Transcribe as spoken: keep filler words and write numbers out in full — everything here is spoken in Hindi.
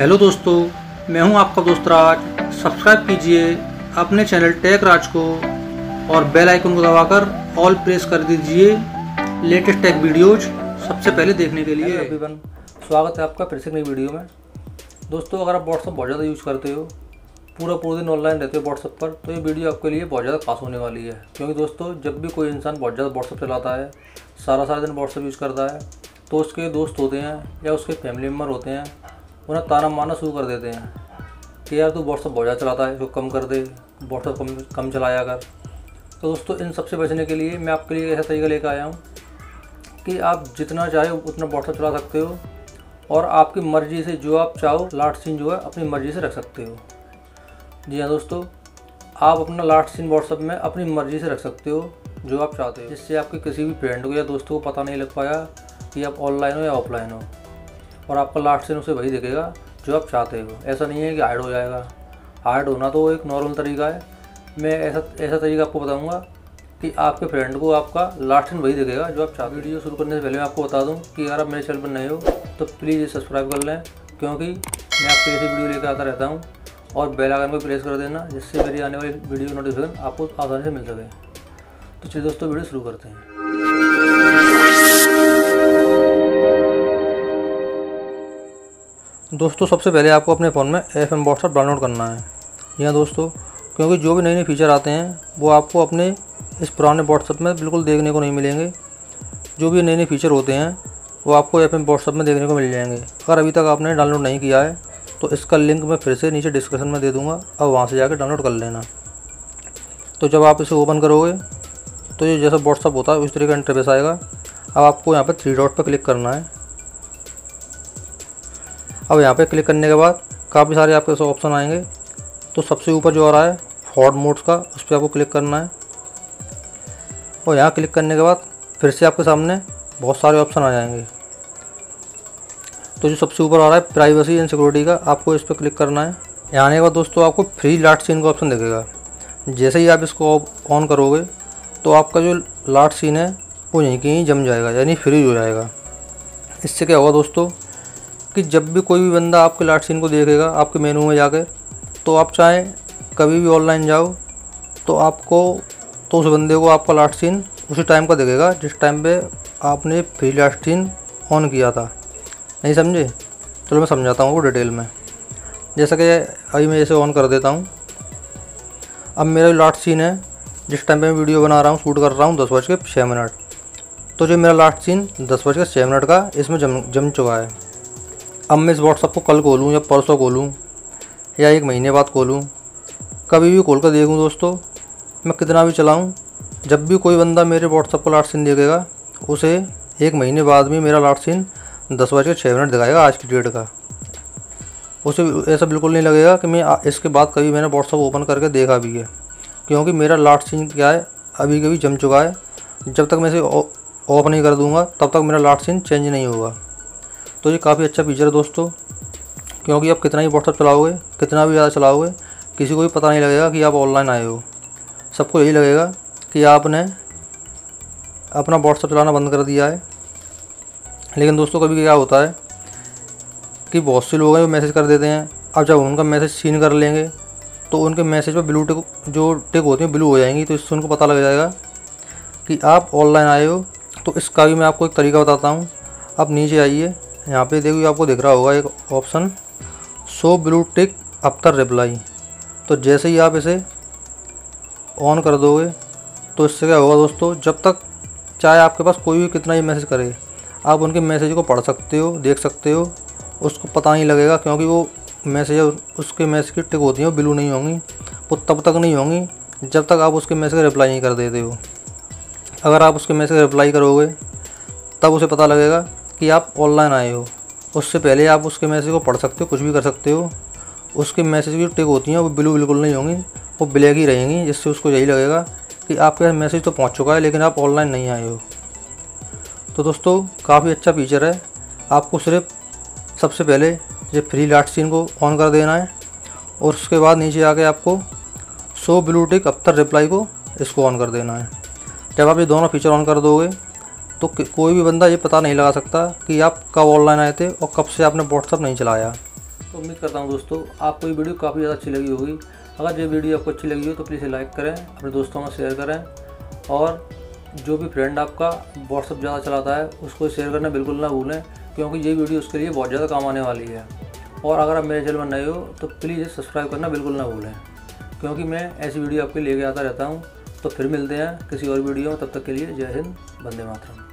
हेलो दोस्तों, मैं हूं आपका दोस्त राज। सब्सक्राइब कीजिए अपने चैनल टेक राज को और बेल आइकन को दबाकर ऑल प्रेस कर दीजिए लेटेस्ट टेक वीडियोज सबसे पहले देखने के लिए। एवरीवन, स्वागत है आपका फिर से नई वीडियो में। दोस्तों, अगर आप व्हाट्सअप बहुत ज़्यादा यूज़ करते हो, पूरा पूरा दिन ऑनलाइन रहते हो व्हाट्सअप पर, तो ये वीडियो आपके लिए बहुत ज़्यादा खास होने वाली है। क्योंकि दोस्तों, जब भी कोई इंसान बहुत ज़्यादा व्हाट्सअप चलाता है, सारा सारा दिन व्हाट्सअप यूज़ करता है, तो उसके दोस्त होते हैं या उसके फैमिली मेम्बर होते हैं, उन्हें ताना मारना शुरू कर देते हैं कि यार तू व्हाट्सअप बहुत ज़्यादा चलाता है, इसको कम कर दे, व्हाट्सअप कम कम चलाया कर। तो दोस्तों, इन सबसे बचने के लिए मैं आपके लिए ऐसा तरीका लेकर आया हूँ कि आप जितना चाहे उतना व्हाट्सअप चला सकते हो और आपकी मर्ज़ी से जो आप चाहो लास्ट सीन जो है अपनी मर्ज़ी से रख सकते हो। जी हाँ दोस्तों, आप अपना लास्ट सीन व्हाट्सअप में अपनी मर्ज़ी से रख सकते हो जो आप चाहते हो, जिससे आपके किसी भी फ्रेंड को या दोस्तों को पता नहीं लग पाया कि आप ऑनलाइन हो या ऑफलाइन हो, और आपका लास्ट सीन उसे वही दिखेगा जो आप चाहते हो। ऐसा नहीं है कि हाइड हो जाएगा। हाइड होना तो एक नॉर्मल तरीका है। मैं ऐसा ऐसा तरीका आपको बताऊंगा कि आपके फ्रेंड को आपका लास्ट सीन वही दिखेगा जो आप चाहते हो। वीडियो शुरू करने से पहले मैं आपको बता दूं कि अगर आप मेरे चैनल पर नए हो तो प्लीज़ सब्सक्राइब कर लें, क्योंकि मैं आपके ऐसी वीडियो लेकर आता रहता हूँ, और बेल आइकन को प्रेस कर देना जिससे मेरी आने वाली वीडियो नोटिफिकेशन आपको आसानी से मिल सके। तो चलिए दोस्तों, वीडियो शुरू करते हैं। दोस्तों, सबसे पहले आपको अपने फ़ोन में एफ एम व्हाट्सएप डाउनलोड करना है। यहाँ दोस्तों, क्योंकि जो भी नए नए फीचर आते हैं वो आपको अपने इस पुराने व्हाट्सएप में बिल्कुल देखने को नहीं मिलेंगे। जो भी नए नए फीचर होते हैं वो आपको एफ एम व्हाट्सएप में देखने को मिल जाएंगे। अगर अभी तक आपने डाउनलोड नहीं किया है तो इसका लिंक मैं फिर से नीचे डिस्क्रिप्शन में दे दूँगा, अब वहाँ से जाकर डाउनलोड कर लेना। तो जब आप इसे ओपन करोगे तो ये जैसा व्हाट्सएप होता है उस तरह का इंटरफेस आएगा। अब आपको यहाँ पर थ्री डॉट पर क्लिक करना है। अब यहाँ पे क्लिक करने के बाद काफ़ी सारे आपके पास ऑप्शन आएंगे। तो सबसे ऊपर जो आ रहा है फॉर्ड मोड्स का, उस पर आपको क्लिक करना है। और यहाँ क्लिक करने के बाद फिर से आपके सामने बहुत सारे ऑप्शन आ जाएंगे। तो जो सबसे ऊपर आ रहा है प्राइवेसी एंड सिक्योरिटी का, आपको इस पर क्लिक करना है। यहाँ आने के बाद दोस्तों आपको फ्री लास्ट सीन का ऑप्शन दिखेगा। जैसे ही आप इसको ऑन करोगे तो आपका जो लास्ट सीन है वो यहीं कहीं जम जाएगा, यानी फ्रीज हो जाएगा। इससे क्या होगा दोस्तों कि जब भी कोई भी बंदा आपके लास्ट सीन को देखेगा आपके मेनू में जाकर, तो आप चाहे कभी भी ऑनलाइन जाओ तो आपको तो उस बंदे को आपका लास्ट सीन उसी टाइम का दिखेगा जिस टाइम पे आपने फ्री लास्ट सीन ऑन किया था। नहीं समझे? चलो मैं समझाता हूँ वो डिटेल में। जैसा कि अभी मैं इसे ऑन कर देता हूँ। अब मेरा लास्ट सीन है जिस टाइम पर मैं वीडियो बना रहा हूँ, शूट कर रहा हूँ, दस बज के छः मिनट। तो जो मेरा लास्ट सीन दस बज के छः मिनट का इसमें जम जम चुका है। अब मैं इस व्हाट्सअप को कल खोलूँ या परसों खोलूँ या एक महीने बाद खोलूँ, कभी भी खोल कर देखूँ दोस्तों, मैं कितना भी चलाऊँ, जब भी कोई बंदा मेरे व्हाट्सअप को लास्ट सीन देखेगा उसे एक महीने बाद भी मेरा लास्ट सीन दस बज के छः मिनट दिखाएगा आज की डेट का। उसे ऐसा बिल्कुल नहीं लगेगा कि मैं इसके बाद कभी मैंने व्हाट्सअप ओपन करके देखा भी है, क्योंकि मेरा लास्ट सीन क्या है अभी कभी जम चुका है। जब तक मैं इसे ऑफ नहीं कर दूँगा तब तक मेरा लास्ट सीन चेंज नहीं होगा। तो ये काफ़ी अच्छा फीचर है दोस्तों, क्योंकि आप कितना ही व्हाट्सअप चलाओगे, कितना भी ज़्यादा चलाओगे, किसी को भी पता नहीं लगेगा कि आप ऑनलाइन आए हो। सबको यही लगेगा कि आपने अपना व्हाट्सअप चलाना बंद कर दिया है। लेकिन दोस्तों, कभी क्या होता है कि बहुत से लोग हैं जो मैसेज कर देते हैं। अब जब उनका मैसेज सीन कर लेंगे तो उनके मैसेज पर ब्लू टिक जो टिक होती है ब्लू हो जाएंगी, तो इससे उनको पता लग जाएगा कि आप ऑनलाइन आए हो। तो इसका भी मैं आपको एक तरीका बताता हूँ। आप नीचे आइए, यहाँ पे देखिए आपको दिख रहा होगा एक option show blue tick after reply. तो जैसे ही आप इसे ऑन कर दोगे तो इससे क्या होगा दोस्तों, जब तक चाहे आपके पास कोई भी कितना ही मैसेज करे आप उनके मैसेज को पढ़ सकते हो, देख सकते हो, उसको पता नहीं लगेगा, क्योंकि वो मैसेज उसके मैसेज की टिक होती हैं वो ब्लू नहीं होंगी। वो तब तक नहीं होंगी जब तक आप उसके मैसेज का रिप्लाई नहीं कर देते हो। अगर आप उसके मैसेज का रिप्लाई करोगे तब उसे पता लगेगा कि आप ऑनलाइन आए हो। उससे पहले आप उसके मैसेज को पढ़ सकते हो, कुछ भी कर सकते हो। उसके मैसेज की टिक होती हैं वो ब्लू बिल्कुल नहीं होंगी, वो ब्लैक ही रहेंगी, जिससे उसको यही लगेगा कि आपके मैसेज तो पहुंच चुका है लेकिन आप ऑनलाइन नहीं आए हो। तो दोस्तों, काफ़ी अच्छा फीचर है। आपको सिर्फ सबसे पहले ये फ्री लास्ट सीन को ऑन कर देना है और उसके बाद नीचे आके आपको show blue tick after reply को इसको ऑन कर देना है। जब आप ये दोनों फीचर ऑन कर दोगे तो कोई भी बंदा ये पता नहीं लगा सकता कि आप कब ऑनलाइन आए थे और कब से आपने व्हाट्सअप नहीं चलाया। तो तो उम्मीद करता हूँ दोस्तों आपको ये वीडियो काफ़ी ज़्यादा अच्छी लगी होगी। अगर ये वीडियो आपको अच्छी लगी हो तो प्लीज़ लाइक करें, अपने दोस्तों में शेयर करें, और जो भी फ्रेंड आपका व्हाट्सअप ज़्यादा चलाता है उसको शेयर करना बिल्कुल ना भूलें, क्योंकि ये वीडियो उसके लिए बहुत ज़्यादा काम आने वाली है। और अगर आप मेरे चैनल में नए हो तो प्लीज़ सब्सक्राइब करना बिल्कुल ना भूलें, क्योंकि मैं ऐसी वीडियो आपके लेके आता रहता हूँ। तो फिर मिलते हैं किसी और वीडियो में, तब तक के लिए जय हिंद, वंदे मातरम।